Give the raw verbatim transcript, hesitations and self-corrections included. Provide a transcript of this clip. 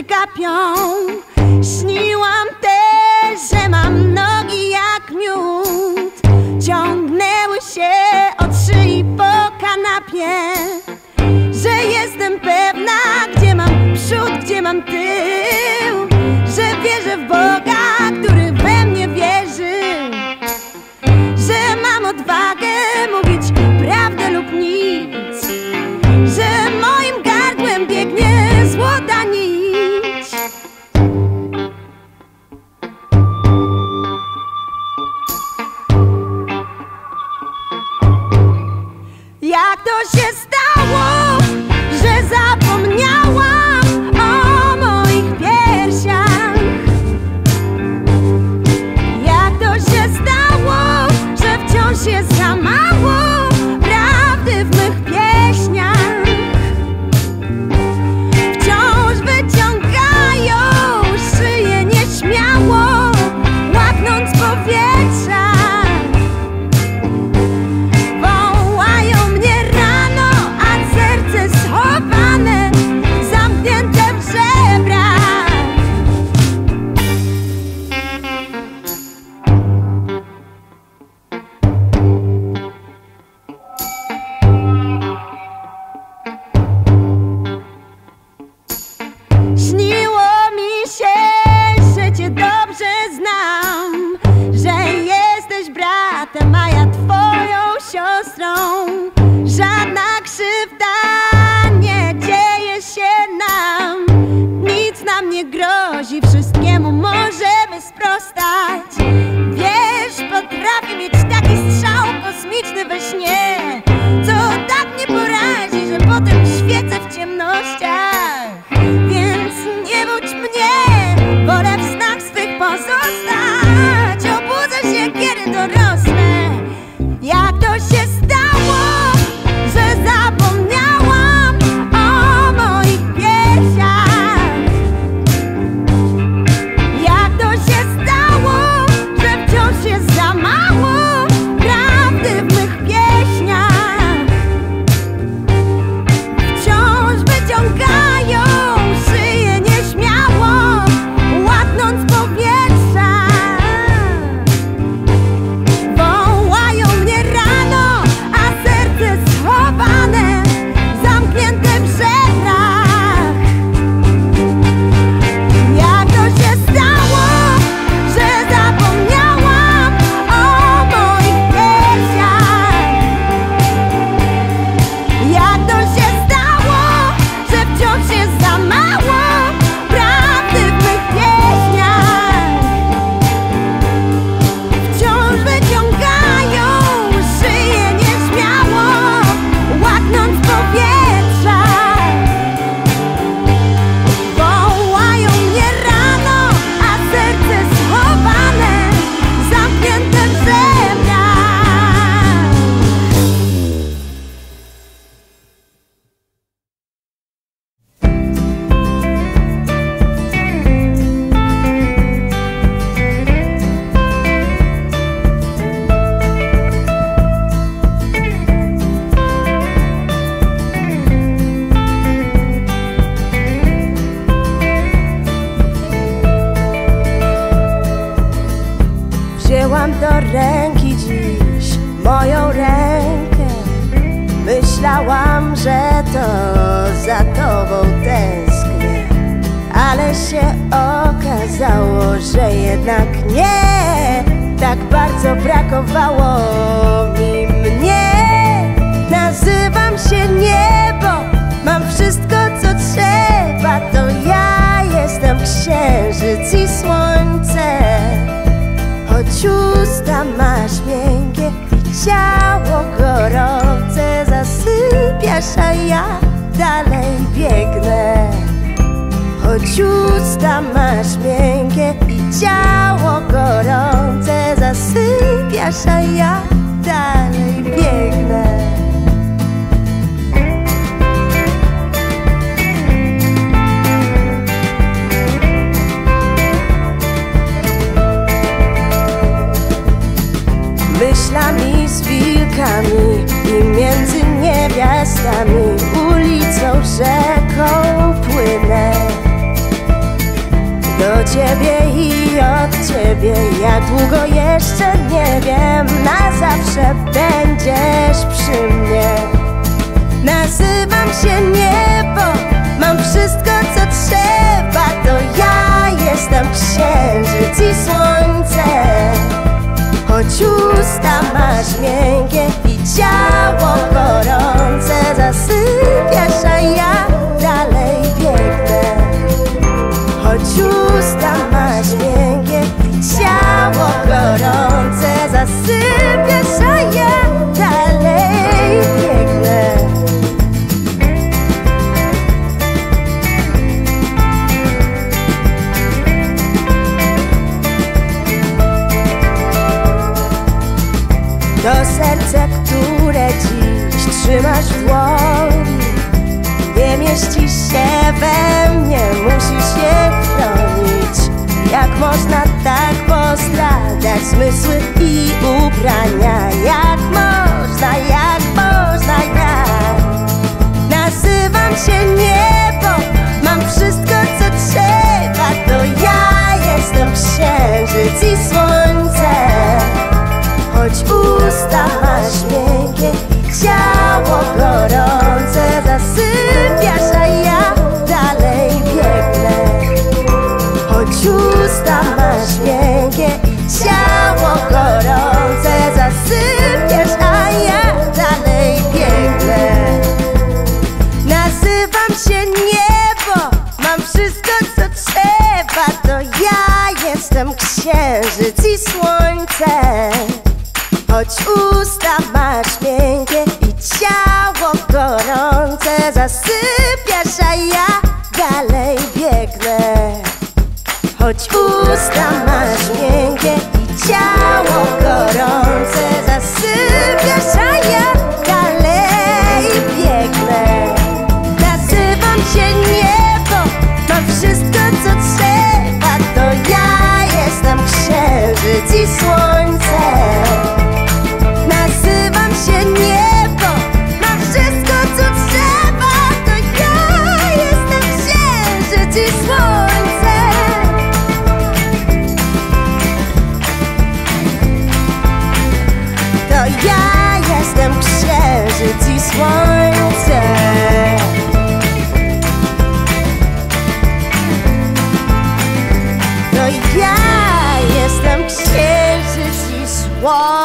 nie kapią. Śniłam też, że mam nogi jak miód, ciągnęły się od szyi po kanapie, że jestem pewna, gdzie mam przód, gdzie mam tył, że wierzę w Boga, który we mnie wierzy, że mam odwagę mówić prawdę lub nic, że moim gardłem biegnie złota nić. Jak to się stało, że zapomniałam jest za mało prawdy w mych pieśniach. Wciąż wyciągają szyję nieśmiało, łaknąc powietrza. Wołają mnie rano, a serce schowane, zamknięte w żebra. Żadna krzywda nie dzieje się nam, nic nam nie grozi, wszystkiemu możemy sprostać. Wiesz, potrafię mieć taki strzał kosmiczny we śnie, co tak mnie porazi, że potem świecę w ciemnościach. Więc nie budź mnie, wolę w snach swych pozostać. Obudzę się, kiedy dorosnę. Jak to się stało, że zapomniałam o moich piersiach? Jak to się stało, że wciąż jest za mało prawdy w mych pieśniach? Wciąż wyciągają szyję nieśmiało, łaknąc powietrza. Ulicą, rzeką płynę, ciebie i od ciebie. Ja długo jeszcze nie wiem, na zawsze będziesz przy mnie. Nazywam się niebo, mam wszystko co trzeba. To ja jestem księżyc i słońce. Choć usta masz miękkie i ciało gorące, zasypiasz, a ja dalej biegnę. Choć usta masz miękkie i ciało gorące, zasypiasz, a ja dalej biegnę. To serce, które dziś trzymasz w dłoni, nie mieści się we mnie, musisz je chronić. Jak można tak postradać zmysły i ubrania? Jak można, jak można, jak? Nazywam się niebo, mam wszystko co trzeba. To ja jestem księżyc i słońce. Choć usta masz miękkie i ciało gorące, zasypiasz, a ja dalej biegnę. Choć usta masz miękkie i ciało gorące, zasypiasz, a ja dalej biegnę. Nazywam się niebo, mam wszystko co trzeba. To ja jestem księżyc i słońce. Choć usta masz miękkie i ciało gorące, zasypiasz, a ja dalej biegnę. Choć usta masz miękkie i ciało gorące, zasypiasz, a ja dalej biegnę. Nazywam się niebo, mam wszystko co trzeba. To ja jestem księżyc i słońce. Nazywam się niebo, mam wszystko co trzeba. To ja jestem księżyc i słońce. To ja jestem księżyc i słońce. To ja jestem księżyc i słońce.